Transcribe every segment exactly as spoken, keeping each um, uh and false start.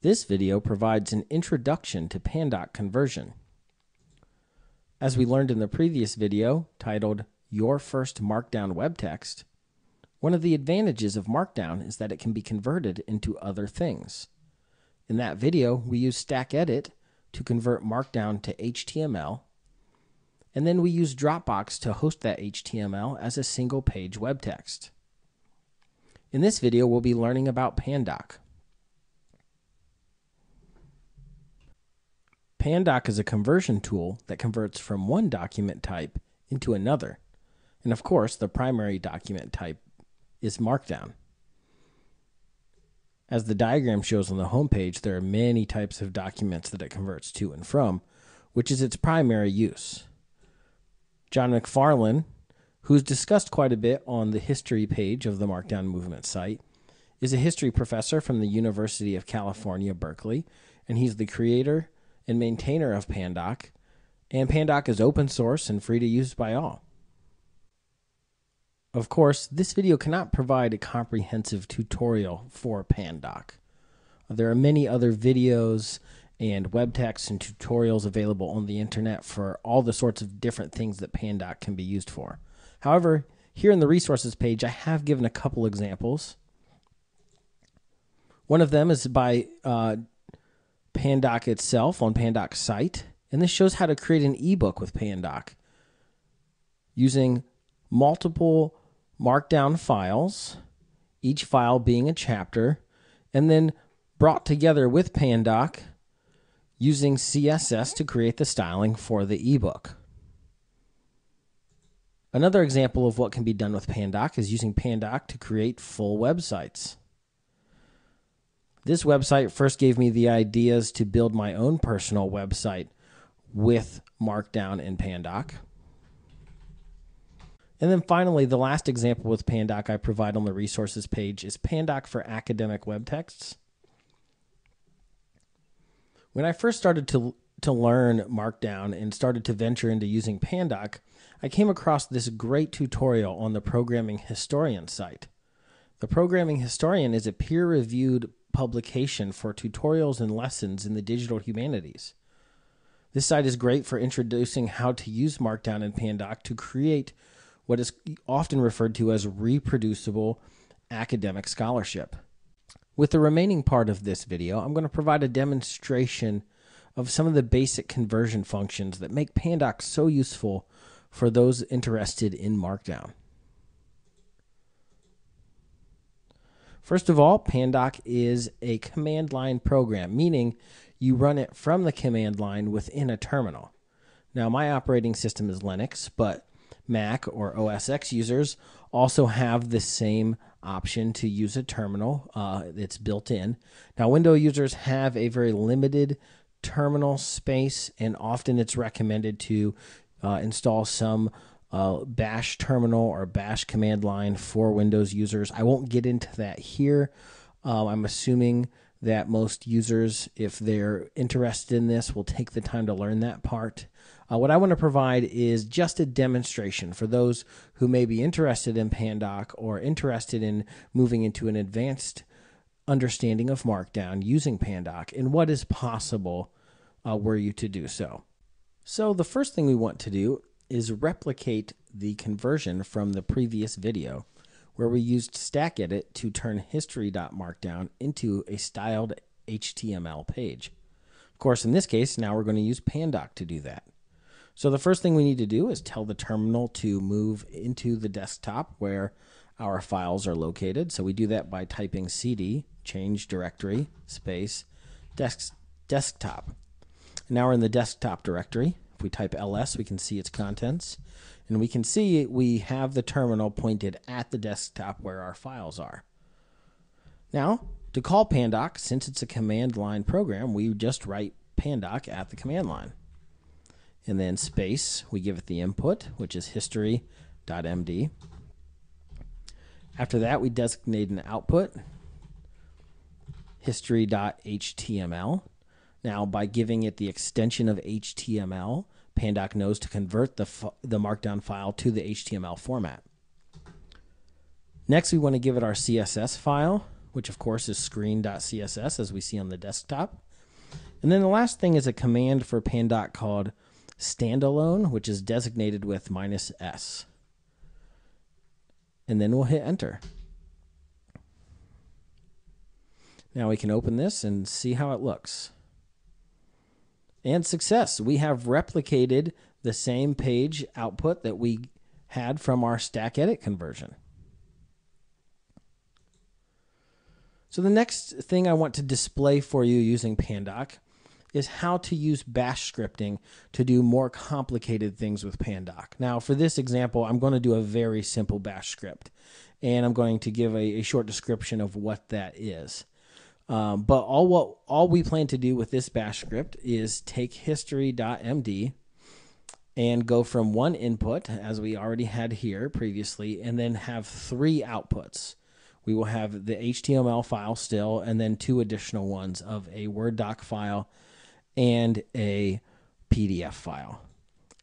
This video provides an introduction to Pandoc conversion. As we learned in the previous video, titled Your First Markdown Web Text, one of the advantages of Markdown is that it can be converted into other things. In that video, we used Stack Edit to convert Markdown to H T M L, and then we used Dropbox to host that H T M L as a single-page web text. In this video, we'll be learning about Pandoc. Pandoc is a conversion tool that converts from one document type into another. And of course, the primary document type is Markdown. As the diagram shows on the homepage, there are many types of documents that it converts to and from, which is its primary use. John McFarlane, who's discussed quite a bit on the history page of the Markdown Movement site, is a history professor from the University of California, Berkeley, and he's the creator and maintainer of Pandoc, and Pandoc is open source and free to use by all. Of course, this video cannot provide a comprehensive tutorial for Pandoc. There are many other videos and web texts and tutorials available on the internet for all the sorts of different things that Pandoc can be used for. However, here in the resources page, I have given a couple examples. One of them is by uh, Pandoc itself on Pandoc's site, and this shows how to create an ebook with Pandoc using multiple Markdown files, each file being a chapter, and then brought together with Pandoc using C S S to create the styling for the ebook. Another example of what can be done with Pandoc is using Pandoc to create full websites. This website first gave me the ideas to build my own personal website with Markdown and Pandoc. And then finally, the last example with Pandoc I provide on the resources page is Pandoc for academic web texts. When I first started to, to learn Markdown and started to venture into using Pandoc, I came across this great tutorial on the Programming Historian site. The Programming Historian is a peer-reviewed publication for tutorials and lessons in the digital humanities. This site is great for introducing how to use Markdown and Pandoc to create what is often referred to as reproducible academic scholarship. With the remaining part of this video, I'm going to provide a demonstration of some of the basic conversion functions that make Pandoc so useful for those interested in Markdown. First of all, Pandoc is a command line program, meaning you run it from the command line within a terminal. Now, my operating system is Linux, but Mac or O S X users also have the same option to use a terminal. Uh, it's built in. Now, Windows users have a very limited terminal space, and often it's recommended to uh, install some Uh, bash terminal or bash command line for Windows users. I won't get into that here. Uh, I'm assuming that most users, if they're interested in this, will take the time to learn that part. Uh, what I want to provide is just a demonstration for those who may be interested in Pandoc or interested in moving into an advanced understanding of Markdown using Pandoc and what is possible uh, were you to do so. So the first thing we want to do is replicate the conversion from the previous video where we used Stack Edit to turn history.markdown into a styled H T M L page. Of course, in this case, now we're going to use Pandoc to do that. So the first thing we need to do is tell the terminal to move into the desktop where our files are located. So we do that by typing cd change directory space desk, desktop. And now we're in the desktop directory. If we type ls, we can see its contents, and we can see we have the terminal pointed at the desktop where our files are. Now, to call Pandoc, since it's a command line program, we just write Pandoc at the command line. And then space, we give it the input, which is history.md. After that, we designate an output, history.html. Now, by giving it the extension of H T M L, Pandoc knows to convert the, the Markdown file to the H T M L format. Next, we want to give it our C S S file, which of course is screen dot C S S as we see on the desktop. And then the last thing is a command for Pandoc called standalone, which is designated with minus S. And then we'll hit enter. Now we can open this and see how it looks. And success! We have replicated the same page output that we had from our Stack Edit conversion. So the next thing I want to display for you using Pandoc is how to use bash scripting to do more complicated things with Pandoc. Now for this example, I'm going to do a very simple bash script, and I'm going to give a, a short description of what that is. Um, but all what all we plan to do with this bash script is take history dot M D and go from one input, as we already had here previously, and then have three outputs. We will have the H T M L file still, and then two additional ones of a Word doc file and a P D F file.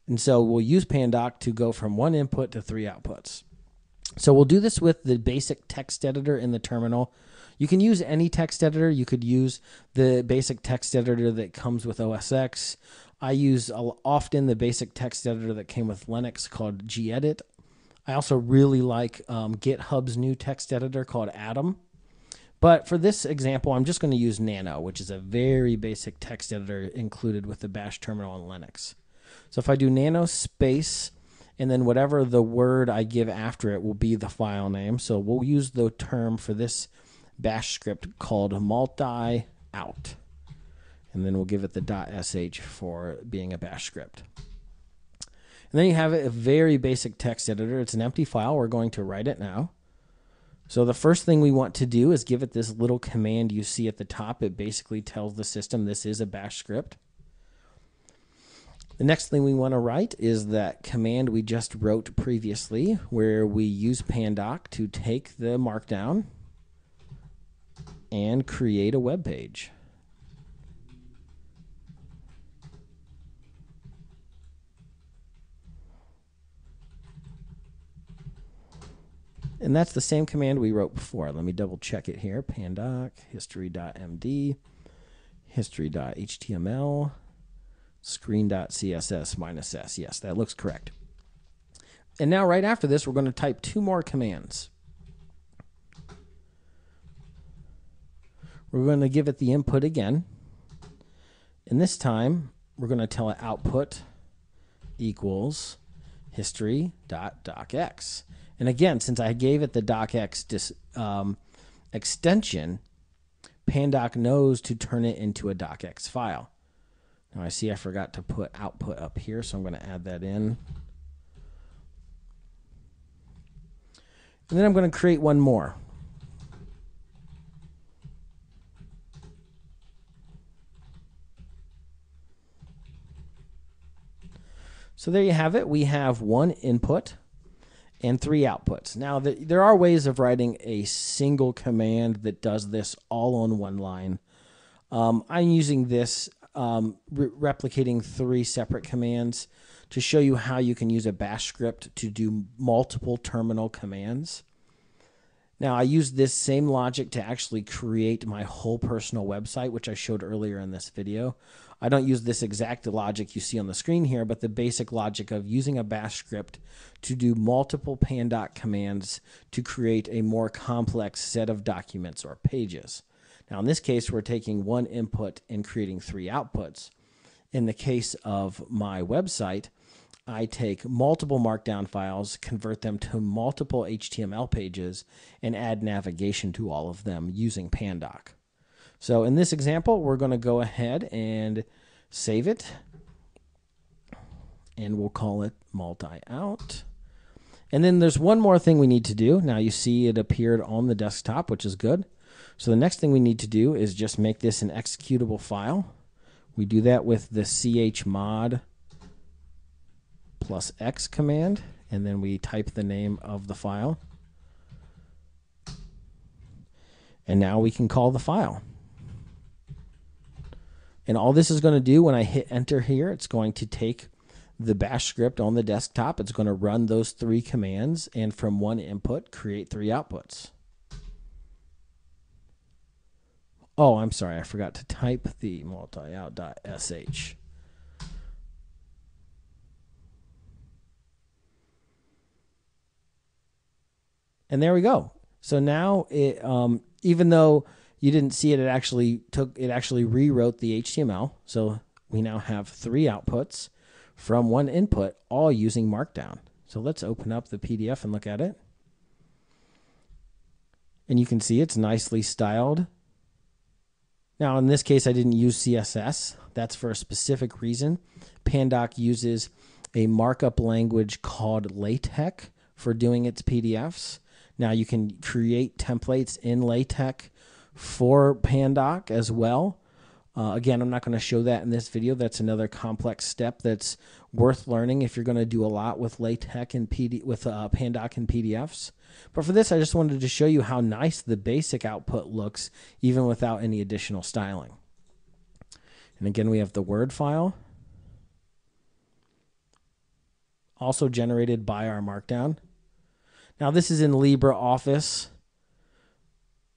And so we'll use Pandoc to go from one input to three outputs. So we'll do this with the basic text editor in the terminal. You can use any text editor. You could use the basic text editor that comes with O S X. I use often the basic text editor that came with Linux called gedit. I also really like um, GitHub's new text editor called Atom. But for this example, I'm just going to use Nano, which is a very basic text editor included with the bash terminal on Linux. So if I do nano space, and then whatever the word I give after it will be the file name. So we'll use the term for this bash script called multi out. And then we'll give it the .sh for being a bash script. And then you have a very basic text editor. It's an empty file. We're going to write it now. So the first thing we want to do is give it this little command you see at the top. It basically tells the system this is a bash script. The next thing we want to write is that command we just wrote previously, where we use Pandoc to take the markdown and create a web page. And that's the same command we wrote before. Let me double check it here. Pandoc, history dot M D, history dot H T M L, screen dot C S S minus S. Yes, that looks correct. And now right after this, we're going to type two more commands. We're going to give it the input again. And this time, we're going to tell it output equals history dot docx. And again, since I gave it the docx dis, um, extension, Pandoc knows to turn it into a docx file. Now I see I forgot to put output up here, so I'm going to add that in. And then I'm going to create one more. So there you have it. We have one input and three outputs. Now, the, there are ways of writing a single command that does this all on one line. Um, I'm using this, um, re replicating three separate commands to show you how you can use a bash script to do multiple terminal commands. Now, I used this same logic to actually create my whole personal website, which I showed earlier in this video. I don't use this exact logic you see on the screen here, but the basic logic of using a bash script to do multiple Pandoc commands to create a more complex set of documents or pages. Now, in this case, we're taking one input and creating three outputs. In the case of my website, I take multiple markdown files, convert them to multiple H T M L pages, and add navigation to all of them using Pandoc. So in this example, we're going to go ahead and save it, and we'll call it multi-out. And then there's one more thing we need to do. Now you see it appeared on the desktop, which is good. So the next thing we need to do is just make this an executable file. We do that with the chmod plus X command, and then we type the name of the file. And now we can call the file. And all this is going to do when I hit enter here, it's going to take the bash script on the desktop. It's going to run those three commands and from one input create three outputs. Oh, I'm sorry. I forgot to type the multiout.sh. And there we go. So now, it, um, even though you didn't see it, it actually took it actually rewrote the H T M L. So we now have three outputs from one input, all using Markdown. So let's open up the P D F and look at it. And you can see it's nicely styled. Now, in this case, I didn't use C S S. That's for a specific reason. Pandoc uses a markup language called LaTeX for doing its P D Fs. Now, you can create templates in LaTeX for Pandoc as well. Uh, again, I'm not going to show that in this video. That's another complex step that's worth learning if you're going to do a lot with LaTeX and P D with uh, Pandoc and P D Fs. But for this, I just wanted to show you how nice the basic output looks, even without any additional styling. And again, we have the Word file, also generated by our Markdown. Now, this is in LibreOffice.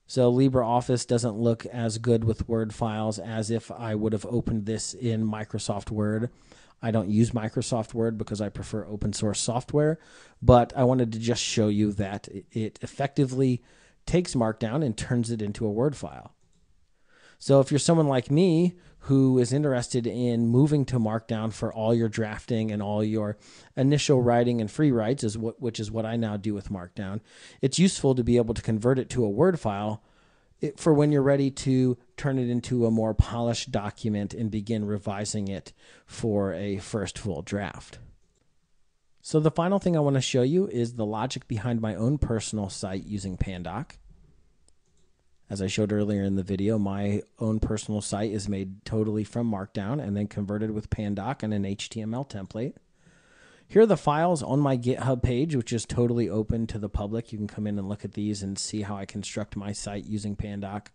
So LibreOffice doesn't look as good with Word files as if I would have opened this in Microsoft Word. I don't use Microsoft Word because I prefer open source software, but I wanted to just show you that it effectively takes Markdown and turns it into a Word file. So if you're someone like me who is interested in moving to Markdown for all your drafting and all your initial writing and free writes, is what, which is what I now do with Markdown, it's useful to be able to convert it to a Word file for when you're ready to turn it into a more polished document and begin revising it for a first full draft. So the final thing I want to show you is the logic behind my own personal site using Pandoc. As I showed earlier in the video, my own personal site is made totally from Markdown and then converted with Pandoc and an H T M L template. Here are the files on my GitHub page, which is totally open to the public. You can come in and look at these and see how I construct my site using Pandoc.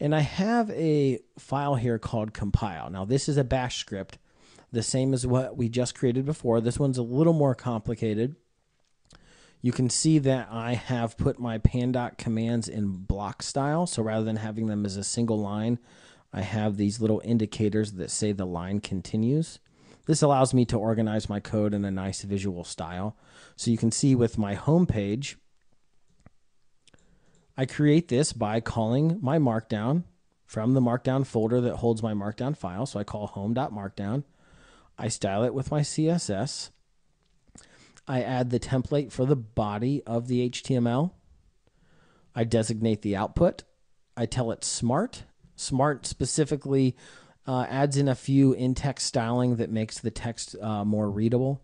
And I have a file here called compile. Now, this is a bash script, the same as what we just created before. This one's a little more complicated. You can see that I have put my Pandoc commands in block style. So rather than having them as a single line, I have these little indicators that say the line continues. This allows me to organize my code in a nice visual style. So you can see with my home page, I create this by calling my Markdown from the Markdown folder that holds my Markdown file. So I call home.markdown. I style it with my C S S. I add the template for the body of the H T M L. I designate the output. I tell it smart. Smart specifically Uh, adds in a few in-text styling that makes the text uh, more readable.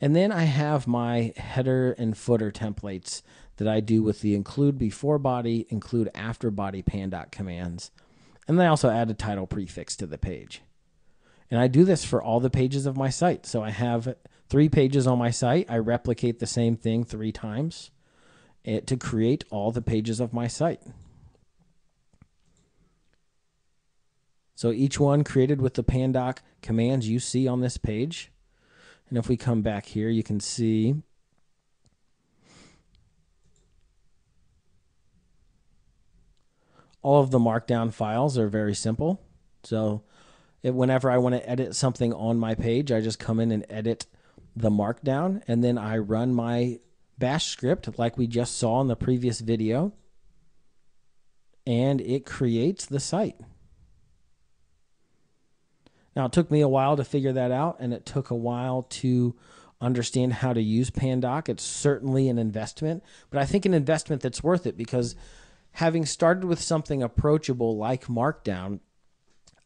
And then I have my header and footer templates that I do with the include before body, include after body Pandoc commands. And then I also add a title prefix to the page. And I do this for all the pages of my site. So I have three pages on my site. I replicate the same thing three times to create all the pages of my site. So each one created with the Pandoc commands you see on this page. And if we come back here, you can see all of the Markdown files are very simple. So it, whenever I want to edit something on my page, I just come in and edit the Markdown, and then I run my bash script like we just saw in the previous video, and it creates the site. Now, it took me a while to figure that out, and it took a while to understand how to use Pandoc. It's certainly an investment, but I think an investment that's worth it, because having started with something approachable like Markdown,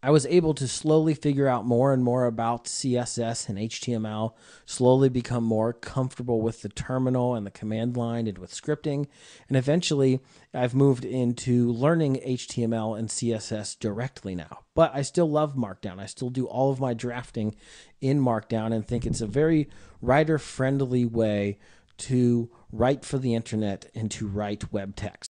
I was able to slowly figure out more and more about C S S and H T M L, slowly become more comfortable with the terminal and the command line and with scripting. And eventually, I've moved into learning H T M L and C S S directly now. But I still love Markdown. I still do all of my drafting in Markdown and think it's a very writer-friendly way to write for the internet and to write web text.